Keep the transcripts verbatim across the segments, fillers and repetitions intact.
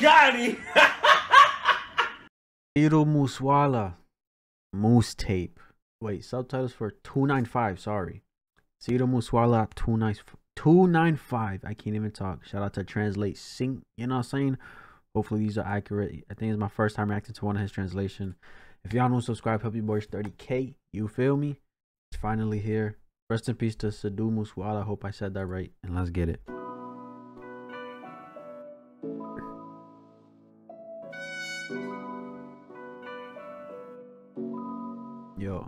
Got it. Sidhu Moose Wala, Moose Tape. Wait, subtitles for two ninety-five. Sorry, Sidhu Moose Wala two ninety-five. I can't even talk. Shout out to Translate Sync. You know what I'm saying? Hopefully these are accurate. I think it's my first time reacting to one of his translation. If y'all don't subscribe, help your boys thirty K. You feel me? It's finally here. Rest in peace to Sidhu Moose Wala. I hope I said that right. And let's get it. Yo.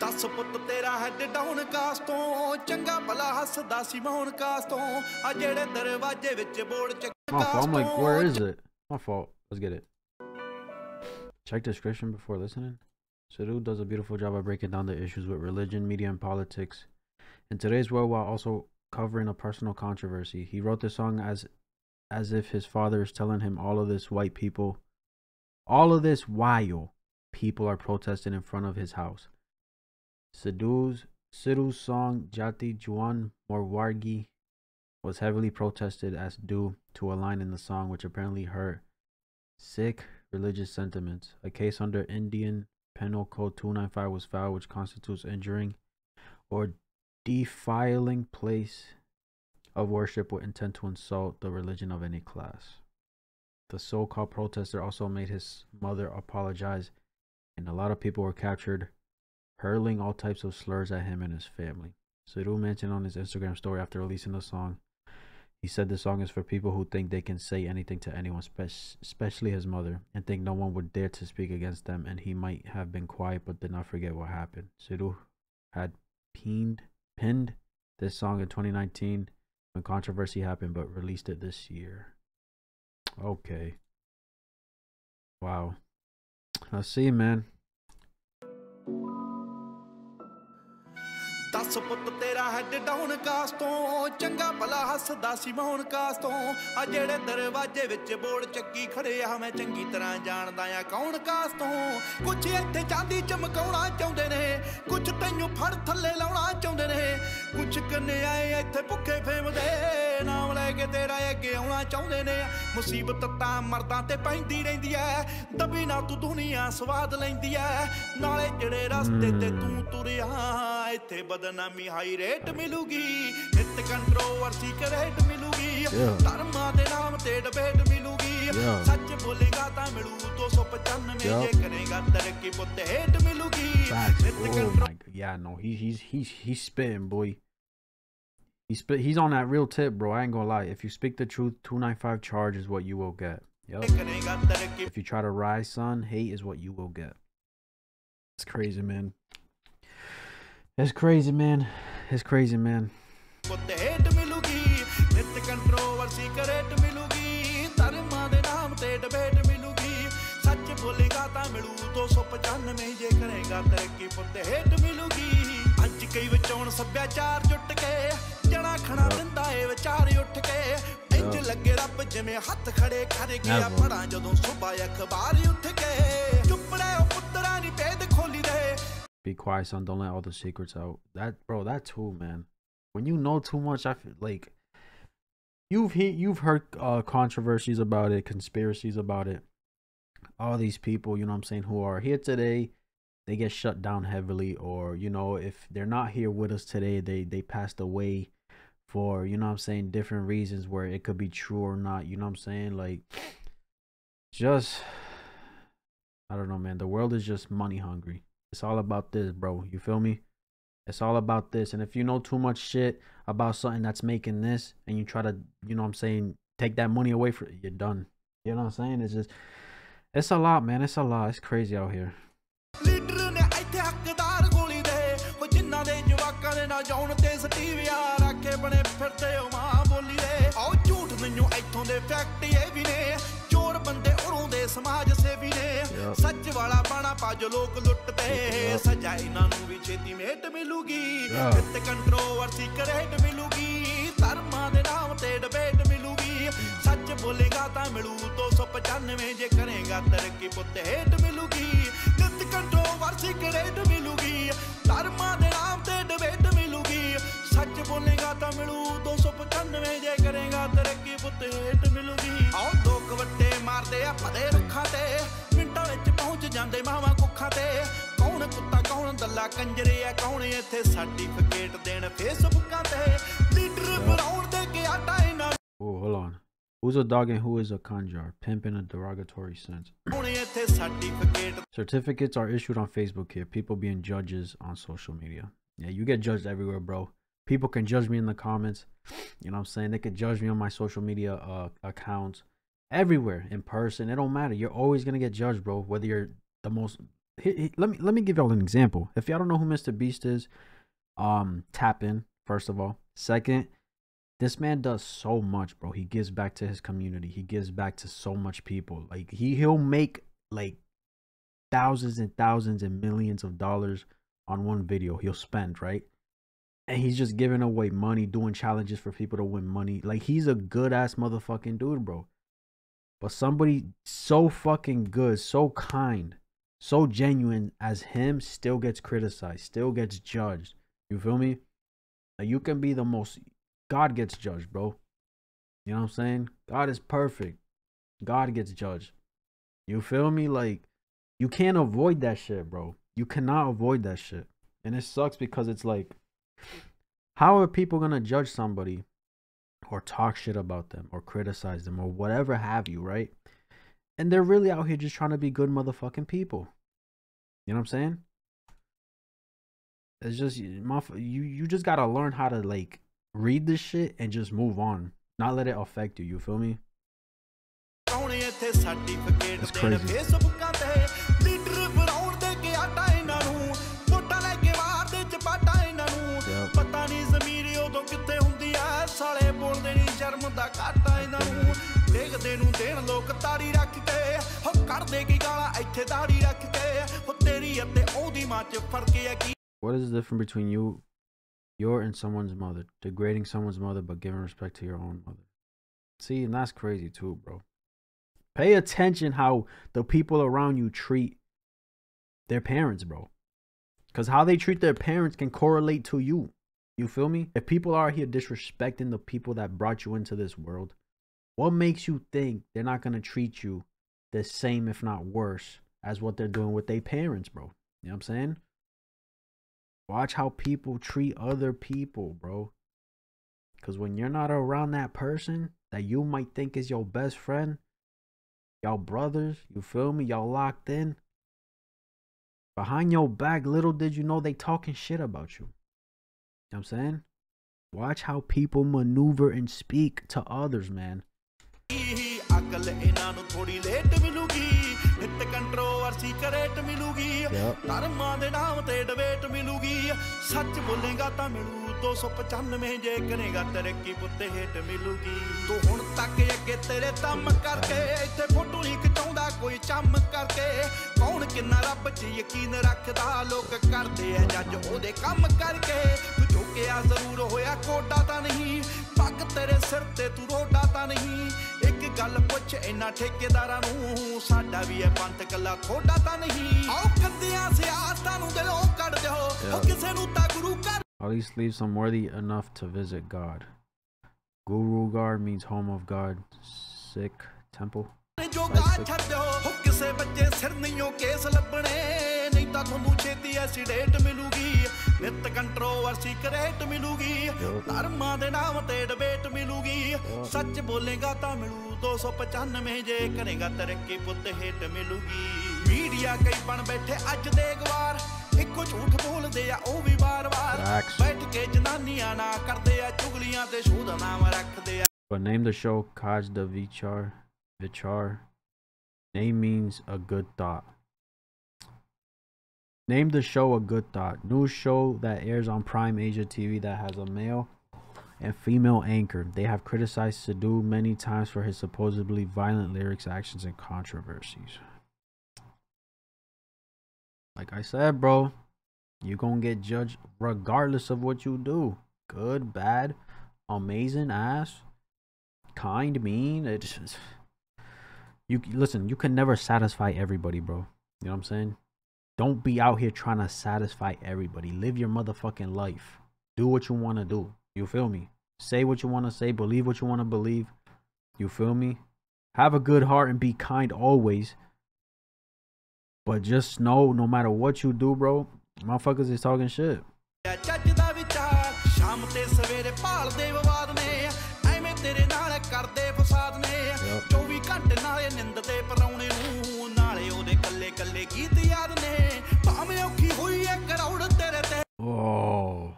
दस पुत तेरा head down कास्टों चंगा भला हसदा सी मौन कास्टों आ जेड़े दरवाजे विच board चक्का I'm like, where is it? My fault. Let's get it. Check description before listening. Sidhu does a beautiful job of breaking down the issues with religion, media, and politics in today's world while also covering a personal controversy. He wrote this song as as if his father is telling him all of this white people, all of this while people are protesting in front of his house. Sidhu's, Sidhu's song, Jati Juan Morwargi, was heavily protested as due to a line in the song which apparently hurt Sikh religious sentiments. A case under Indian Penal Code two ninety-five was filed, which constitutes injuring or defiling place of worship with intent to insult the religion of any class. The so-called protester also made his mother apologize, and a lot of people were captured hurling all types of slurs at him and his family. Sidhu mentioned on his Instagram story after releasing the song, he said the song is for people who think they can say anything to anyone, especially his mother, and think no one would dare to speak against them, and he might have been quiet but did not forget what happened. Sidhu had pinned, pinned this song in twenty nineteen when controversy happened, but released it this year. Okay. Wow. Let's see, man. दस पुत तेरा head down कास्टों चंगा भला हसदा सी मौन कास्टों आ जेड़े दरवाजे विच board चक्की खड़े आ मैं चंगी तरह जानदा आ कौन कास्टों कुछ इत्थे चांदी चमकाउणा चाहुंदे ने कुछ तैनू फड़ थल्ले लाउणा चाहुंदे ने कुछ कन्ने आए इत्थे भुखे फेमदे नाम लेके तेरा अगे आउणा चाहुंदे ने मुसीबत तां मर्दां ते पैंदी रहिंदी ऐ दबी ना तू दुनिया स्वाद लैंदी ऐ नाले जेड़े रस्ते ते तू तुरिया इत्थे बदनामी हाई रेट मिलूगी इत्ते कंट्रोवर्सी के रेट मिलूगी धर्मा दे नाम ते डिबेट मिलूगी सच बोलेगा ता मिलू two ninety-five ये करेगा तरक्की पुत हेट मिलूगी इत्ते कंट्रो yeah no he he's he's he's spitting boy he's spit, he's on that real tip bro. I ain't gonna lie, if you speak the truth, two ninety-five charge is what you will get. Yep. If you try to rise, son, hate is what you will get. It's crazy, man. It's crazy, man. It's crazy, man. Be quiet, son, don't let all the secrets out. That bro, that too, man. When you know too much, I feel like you've he you've heard uh controversies about it, conspiracies about it, all these people, you know what I'm saying, who are here today, they get shut down heavily, or you know, if they're not here with us today, they they passed away for, you know what I'm saying, different reasons where it could be true or not, you know what I'm saying. Like, just I don't know, man. The world is just money hungry. It's all about this, bro. You feel me? It's all about this. And if you know too much shit about something that's making this, and you try to, you know what I'm saying, take that money away from it, you're done. You know what I'm saying? It's just, it's a lot, man. It's a lot. It's crazy out here. समाज सेवी ने सच वाला पाना पाजो लोग लुटते सजा इनानू भी छेती met मिलूगी इत्ते controversy crate मिलूगी धर्मा दे नाम ते डिबेट मिलूगी सच बोलेगा ता मिलू two ninety-five जे करेगा तरक्की पुत हेट मिलूगी इत्ते कंट्रोवर्सी करेट मिलूगी धर्मा दे नाम ते डिबेट मिलूगी सच बोलेगा ता मिलू two ninety-five जे करेगा तरक्की पुत हेट मिलूगी ਜਾਂਦੇ ਮਾਵਾ ਕੁੱਖਾਂ ਤੇ ਕੌਣ ਕੁੱਤਾ ਕੌਣ ਦੱਲਾ ਕੰਜਰੇ ਆ ਕੌਣ ਇੱਥੇ ਸਰਟੀਫਿਕੇਟ ਦੇਣ ਫੇਸਬੁੱਕਾਂ ਤੇ ਲੀਡਰ ਬਣਾਉਣ ਦੇ ਕੇ ਆਟਾ ਇਹਨਾਂ ਉਹ hold on Who's a dog and who is a conjure? Pimp in a derogatory sense. Certificates are issued on Facebook here. People being judges on social media. Yeah, you get judged everywhere, bro. People can judge me in the comments. You know what I'm saying? They could judge me on my social media uh, accounts. Everywhere, in person. It don't matter. You're always going to get judged, bro. Whether you're the most... He, he, let me let me give y'all an example. If y'all don't know who Mister Beast is, um, tap in, first of all. Second... This man does so much, bro. He gives back to his community. He gives back to so much people. Like he he'll make like thousands and thousands and millions of dollars on one video. He'll spend, right? And he's just giving away money, doing challenges for people to win money. Like he's a good ass motherfucking dude, bro. But somebody so fucking good, so kind, so genuine as him still gets criticized, still gets judged. You feel me? Like you can be the most God gets judged, bro. You know what I'm saying? God is perfect. God gets judged. You feel me? Like, you can't avoid that shit, bro. You cannot avoid that shit. And it sucks because it's like, how are people going to judge somebody or talk shit about them or criticize them or whatever have you, right? And they're really out here just trying to be good motherfucking people. You know what I'm saying? It's just, my, you, you just got to learn how to, like, read this shit and just move on, not let it affect you. You feel me? It's crazy. What is the difference between you You're in someone's mother, degrading someone's mother, but giving respect to your own mother? See, and that's crazy too, bro. Pay attention how the people around you treat their parents, bro. Because how they treat their parents can correlate to you. You feel me? If people are here disrespecting the people that brought you into this world, what makes you think they're not going to treat you the same, if not worse, as what they're doing with their parents, bro? You know what I'm saying? Watch how people treat other people, bro. Because when you're not around that person that you might think is your best friend, y'all brothers, you feel me? Y'all locked in. Behind your back, little did you know they talking shit about you. You know what I'm saying? Watch how people maneuver and speak to others, man. Yep. Yeah. At least leave some worthy enough to visit God. Guru Gar means home of God. Sikh temple. But name the show Kaaj da Vichar. Vichar. Name means a good thought. Name the show A Good Thought. New show that airs on Prime Asia T V that has a male and female anchor. They have criticized Sidhu many times for his supposedly violent lyrics, actions, and controversies. Like I said, bro, you're going to get judged regardless of what you do. Good, bad, amazing, ass, kind, mean. It's just, you listen, you can never satisfy everybody, bro. You know what I'm saying? Don't be out here trying to satisfy everybody. Live your motherfucking life. Do what you want to do. You feel me? Say what you want to say. Believe what you want to believe. You feel me? Have a good heart and be kind always. But just know, no matter what you do, bro, motherfuckers is talking shit. Oh.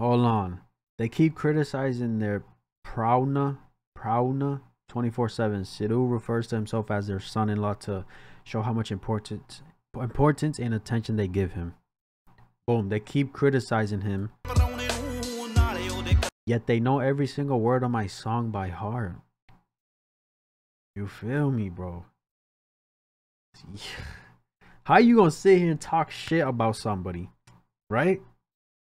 Hold on. They keep criticizing their Prauna, Prauna twenty-four seven. Sidhu refers to himself as their son-in-law to show how much importance importance and attention they give him. Boom, they keep criticizing him. Yet they know every single word of my song by heart. You feel me, bro? Yeah. How you gonna sit here and talk shit about somebody, right?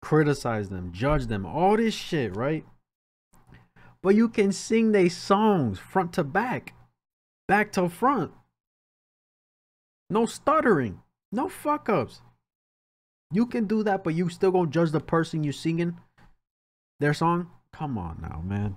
Criticize them, judge them, all this shit, right? But you can sing they songs front to back, back to front. No stuttering, no fuck ups. You can do that, but you still gonna judge the person you singing their song? Come on now, man.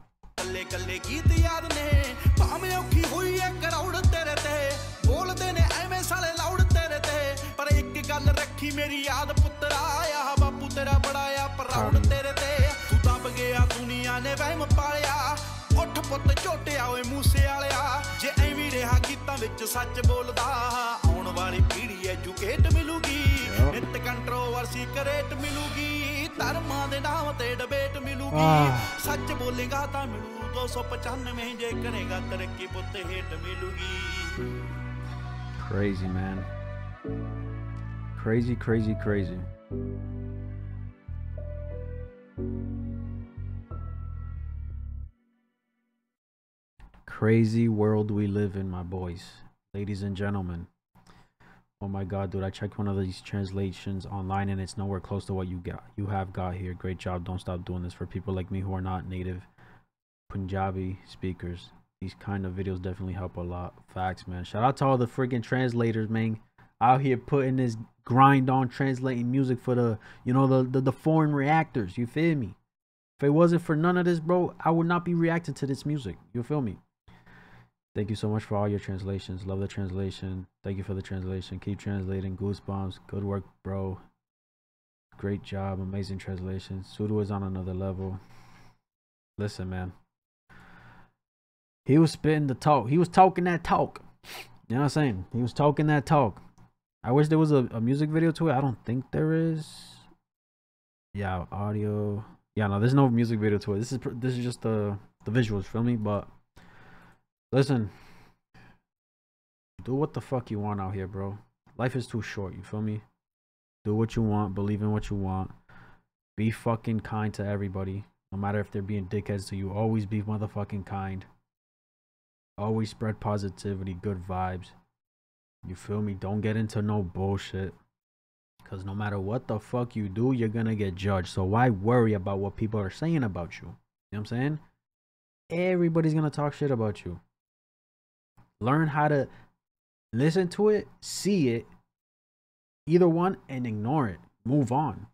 Crazy, man. Crazy, crazy, crazy. Crazy world we live in, my boys, ladies and gentlemen. Oh my god, dude, I checked one of these translations online and it's nowhere close to what you got you have got here. Great job. Don't stop doing this for people like me who are not native Punjabi speakers. These kind of videos definitely help a lot. Facts, man. Shout out to all the freaking translators, man, out here putting this grind on, translating music for the, you know, the, the the foreign reactors. You feel me? If it wasn't for none of this, bro, I would not be reacting to this music. You feel me? Thank you so much for all your translations. Love the translation. Thank you for the translation. Keep translating. Goosebumps. Good work, bro. Great job. Amazing translation. Sidhu is on another level. Listen, man, he was spitting the talk. He was talking that talk. You know what I'm saying? He was talking that talk. I wish there was a, a music video to it. I don't think there is. Yeah, audio. Yeah, no, there's no music video to it. This is this is just the the visuals, feel me? But listen, do what the fuck you want out here, bro. Life is too short, you feel me? Do what you want, believe in what you want. Be fucking kind to everybody, no matter if they're being dickheads to you. Always be motherfucking kind. Always spread positivity, good vibes. You feel me? Don't get into no bullshit, because no matter what the fuck you do, you're gonna get judged. So why worry about what people are saying about you? You know what I'm saying? Everybody's gonna talk shit about you. Learn how to listen to it, see it, either one, and ignore it. Move on.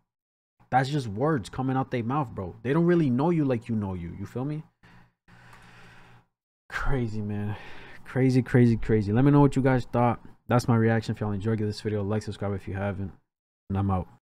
That's just words coming out their mouth, bro. They don't really know you like you know you. You feel me? Crazy, man. Crazy, crazy, crazy. Let me know what you guys thought. That's my reaction. If y'all enjoyed, give this video a like, subscribe if you haven't, and I'm out.